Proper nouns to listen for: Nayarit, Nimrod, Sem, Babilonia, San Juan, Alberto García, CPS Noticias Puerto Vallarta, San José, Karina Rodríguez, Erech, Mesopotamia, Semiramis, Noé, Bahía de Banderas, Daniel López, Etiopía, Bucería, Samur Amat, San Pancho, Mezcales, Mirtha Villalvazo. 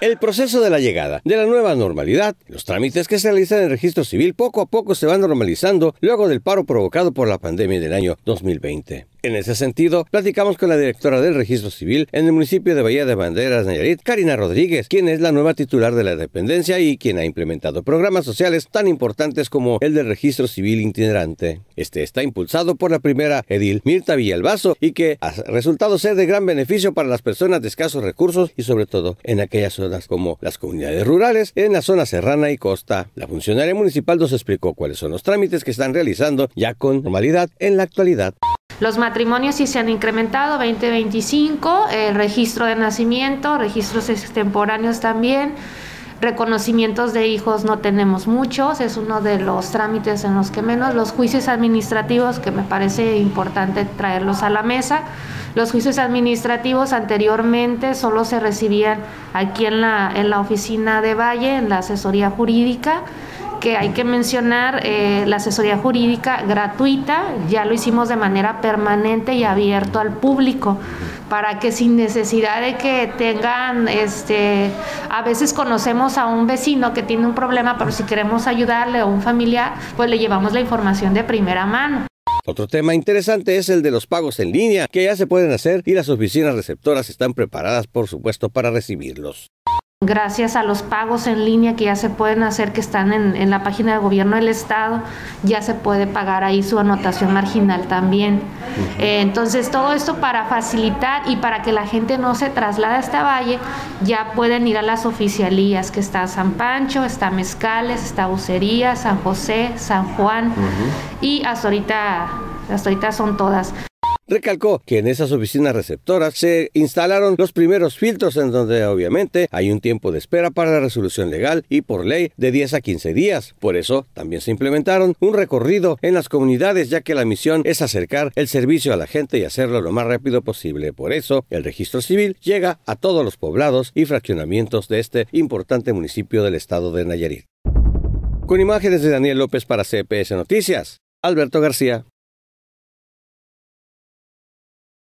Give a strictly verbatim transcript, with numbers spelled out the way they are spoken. El proceso de la llegada de la nueva normalidad, los trámites que se realizan en el registro civil poco a poco se van normalizando luego del paro provocado por la pandemia del año dos mil veinte. En ese sentido, platicamos con la directora del registro civil en el municipio de Bahía de Banderas, Nayarit, Karina Rodríguez, quien es la nueva titular de la dependencia y quien ha implementado programas sociales tan importantes como el del registro civil itinerante. Este está impulsado por la primera edil Mirtha Villalvazo y que ha resultado ser de gran beneficio para las personas de escasos recursos y sobre todo en aquellas zonas como las comunidades rurales, en la zona serrana y costa. La funcionaria municipal nos explicó cuáles son los trámites que están realizando ya con normalidad en la actualidad. Los matrimonios sí se han incrementado, veinte veinticinco, el registro de nacimiento, registros extemporáneos también, reconocimientos de hijos no tenemos muchos, es uno de los trámites en los que menos, los juicios administrativos, que me parece importante traerlos a la mesa. Los juicios administrativos anteriormente solo se recibían aquí en la, en la oficina de Valle, en la asesoría jurídica, que hay que mencionar, eh, la asesoría jurídica gratuita, ya lo hicimos de manera permanente y abierto al público, para que sin necesidad de que tengan, este, a veces conocemos a un vecino que tiene un problema, pero si queremos ayudarle o un familiar, pues le llevamos la información de primera mano. Otro tema interesante es el de los pagos en línea, que ya se pueden hacer y las oficinas receptoras están preparadas, por supuesto, para recibirlos. Gracias a los pagos en línea que ya se pueden hacer, que están en, en la página del gobierno del estado, ya se puede pagar ahí su anotación marginal también. Eh, entonces todo esto para facilitar y para que la gente no se traslade a esta Valle, ya pueden ir a las oficialías, que está San Pancho, está Mezcales, está Bucería, San José, San Juan, uh-huh. y hasta ahorita, hasta ahorita son todas. Recalcó que en esas oficinas receptoras se instalaron los primeros filtros en donde obviamente hay un tiempo de espera para la resolución legal y por ley de diez a quince días. Por eso también se implementaron un recorrido en las comunidades, ya que la misión es acercar el servicio a la gente y hacerlo lo más rápido posible. Por eso el registro civil llega a todos los poblados y fraccionamientos de este importante municipio del estado de Nayarit. Con imágenes de Daniel López para C P S Noticias, Alberto García.